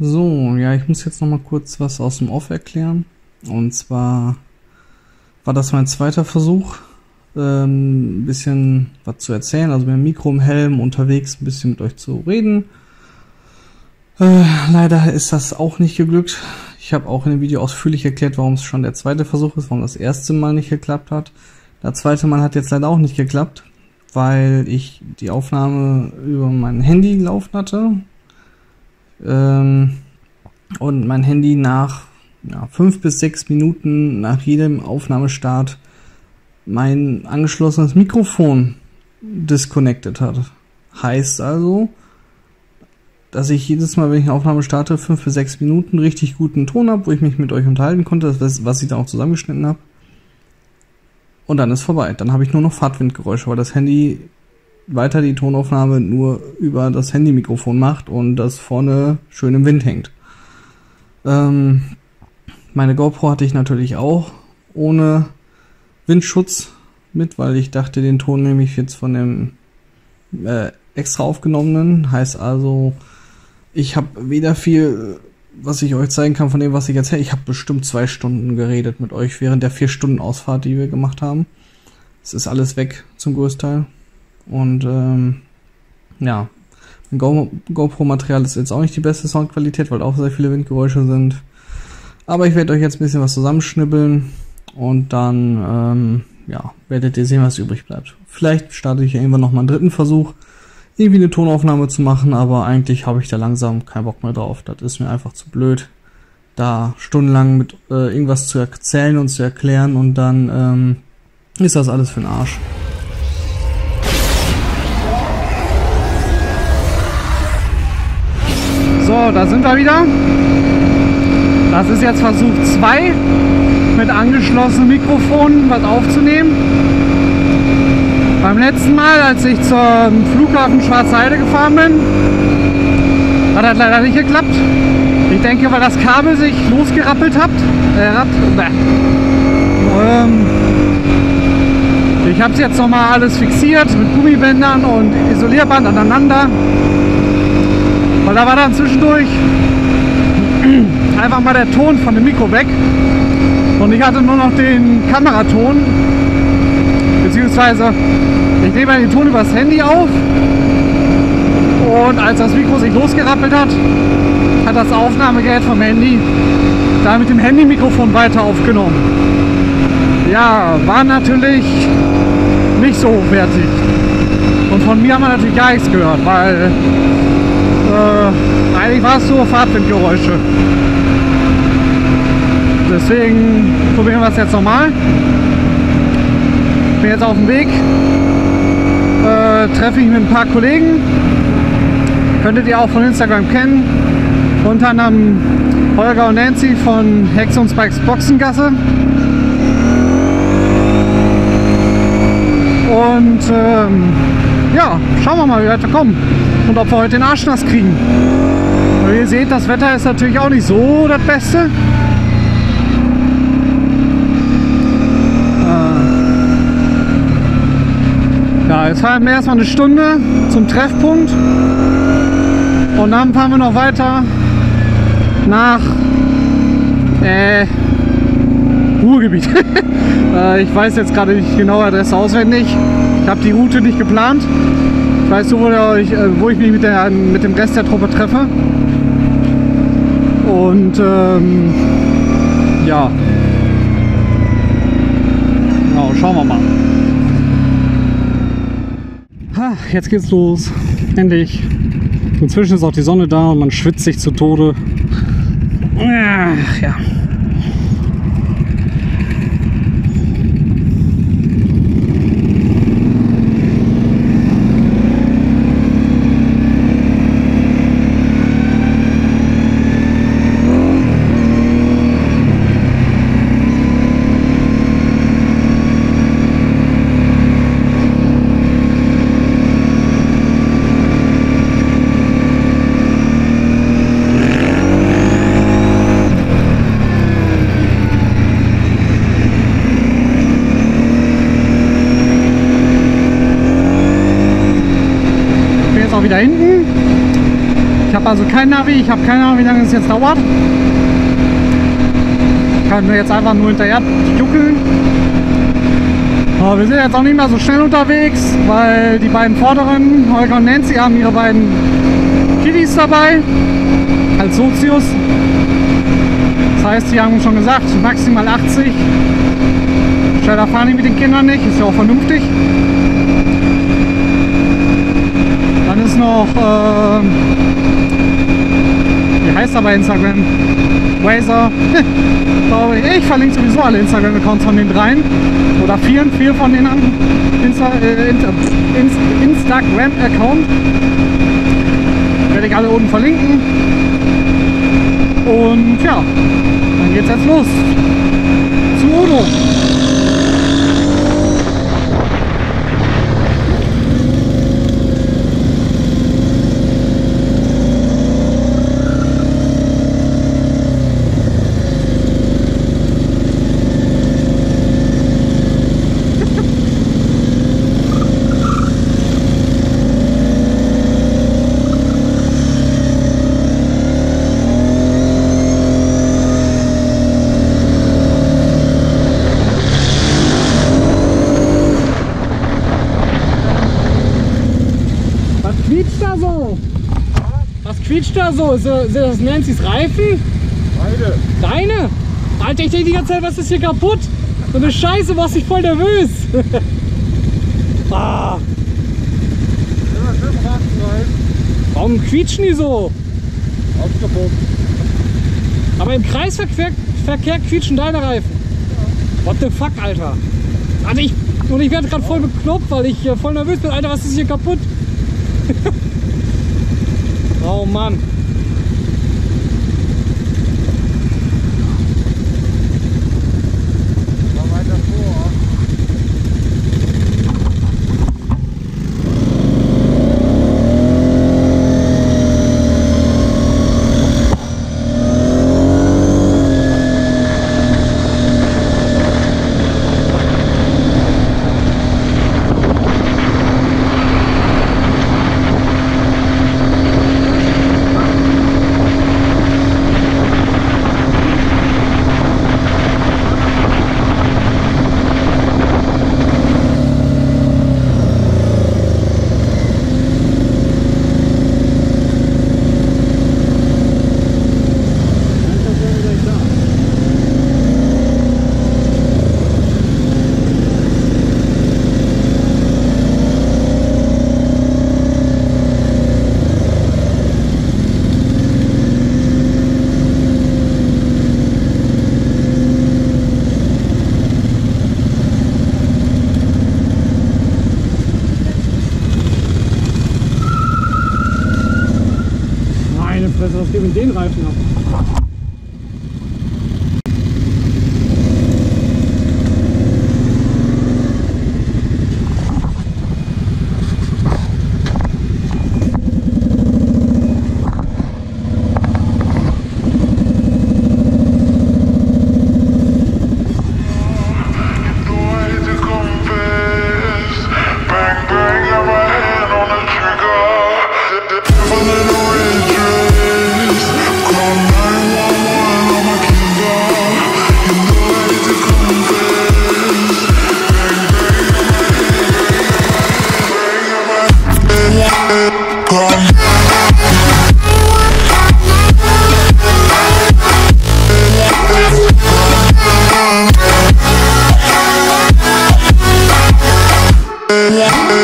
So, ja, ich muss jetzt nochmal kurz was aus dem Off erklären. Und zwar war das mein zweiter Versuch, ein bisschen was zu erzählen, also mit dem Mikro im Helm unterwegs ein bisschen mit euch zu reden. Leider ist das auch nicht geglückt. Ich habe auch in dem Video ausführlich erklärt, warum es schon der zweite Versuch ist, warum das erste Mal nicht geklappt hat. Das zweite Mal hat jetzt leider auch nicht geklappt, weil ich die Aufnahme über mein Handy gelaufen hatte. Und mein Handy nach 5 bis 6 Minuten nach jedem Aufnahmestart mein angeschlossenes Mikrofon disconnected hat. Heißt also, dass ich jedes Mal, wenn ich eine Aufnahme starte, 5 bis 6 Minuten richtig guten Ton habe, wo ich mich mit euch unterhalten konnte, das, was ich dann auch zusammengeschnitten habe. Und dann ist vorbei. Dann habe ich nur noch Fahrtwindgeräusche, weil das Handy weiter die Tonaufnahme nur über das Handymikrofon macht und das vorne schön im Wind hängt. Meine GoPro hatte ich natürlich auch ohne Windschutz mit, weil ich dachte, den Ton nehme ich jetzt von dem extra aufgenommenen. Heißt also, ich habe weder viel, was ich euch zeigen kann von dem, was ich erzähle. Ich habe bestimmt 2 Stunden geredet mit euch während der 4 Stunden Ausfahrt, die wir gemacht haben. Es ist alles weg zum Großteil. Und ja, GoPro-Material ist jetzt auch nicht die beste Soundqualität, weil auch sehr viele Windgeräusche sind. Aber ich werde euch jetzt ein bisschen was zusammenschnibbeln und dann ja, werdet ihr sehen, was übrig bleibt. Vielleicht starte ich ja irgendwann nochmal einen dritten Versuch, irgendwie eine Tonaufnahme zu machen, aber eigentlich habe ich da langsam keinen Bock mehr drauf. Das ist mir einfach zu blöd, da stundenlang mit irgendwas zu erzählen und zu erklären, und dann ist das alles für den Arsch. So, da sind wir wieder. Das ist jetzt Versuch 2, mit angeschlossenem Mikrofon was aufzunehmen. Beim letzten Mal, als ich zum Flughafen Schwarze Heide gefahren bin, hat das leider nicht geklappt. Ich denke, weil das Kabel sich losgerappelt hat. Ich habe es jetzt nochmal alles fixiert mit Gummibändern und Isolierband aneinander. Weil da war dann zwischendurch einfach mal der Ton von dem Mikro weg. Und ich hatte nur noch den Kameraton. Beziehungsweise ich nehme den Ton übers Handy auf, und als das Mikro sich losgerappelt hat, hat das Aufnahmegerät vom Handy da mit dem Handy-Mikrofon weiter aufgenommen. Ja, war natürlich nicht so hochwertig. Und von mir haben wir natürlich gar nichts gehört, weil eigentlich war es nur Fahrtwindgeräusche. Deswegen probieren wir es jetzt nochmal. Ich bin jetzt auf dem Weg, treffe ich mit ein paar Kollegen, könntet ihr auch von Instagram kennen, unter anderem Holger und Nancy von Hex und Spikes Boxengasse. Und ja, schauen wir mal, wie wir heute kommen und ob wir heute den Arsch nass kriegen. Und ihr seht, das Wetter ist natürlich auch nicht so das Beste. Ja, jetzt fahren wir erstmal eine Stunde zum Treffpunkt und dann fahren wir noch weiter nach Ruhrgebiet. Ich weiß jetzt gerade nicht genau die Adresse auswendig. Ich habe die Route nicht geplant. Ich weiß nur, wo ich mich mit dem Rest der Truppe treffe. Und ja, genau, schauen wir mal. Jetzt geht's los, endlich. Inzwischen ist auch die Sonne da und man schwitzt sich zu Tode. Ach ja. also kein Navi, ich habe keine Ahnung, wie lange es jetzt dauert. Ich kann mir jetzt einfach nur hinterher juckeln. Aber wir sind jetzt auch nicht mehr so schnell unterwegs, weil die beiden vorderen, Holger und Nancy, haben ihre beiden Kiddies dabei als Sozius. Das heißt, die haben schon gesagt, maximal 80. Schneller fahren die mit den Kindern nicht, ist ja auch vernünftig. Dann ist noch, wie heißt er bei Instagram? Wazer. Ich verlinke sowieso alle Instagram-Accounts von den dreien oder vier von den Instagram-Account. Werde ich alle oben verlinken. Und ja, dann geht's jetzt los. Zu Udo. Da so, sind das Nancy's Reifen? Beide. Deine? Alter, ich denke die ganze Zeit, was ist hier kaputt? So eine Scheiße, machst dich voll nervös. Ah. Warum quietschen die so? Aufgepumpt. Aber im Kreisverkehr quietschen deine Reifen. Ja. What the fuck, Alter? Also ich werde gerade voll bekloppt, weil ich voll nervös bin. Alter, was ist hier kaputt? Oh Mann. War weiter vor. Was geht mit den Reifen ab? Yeah.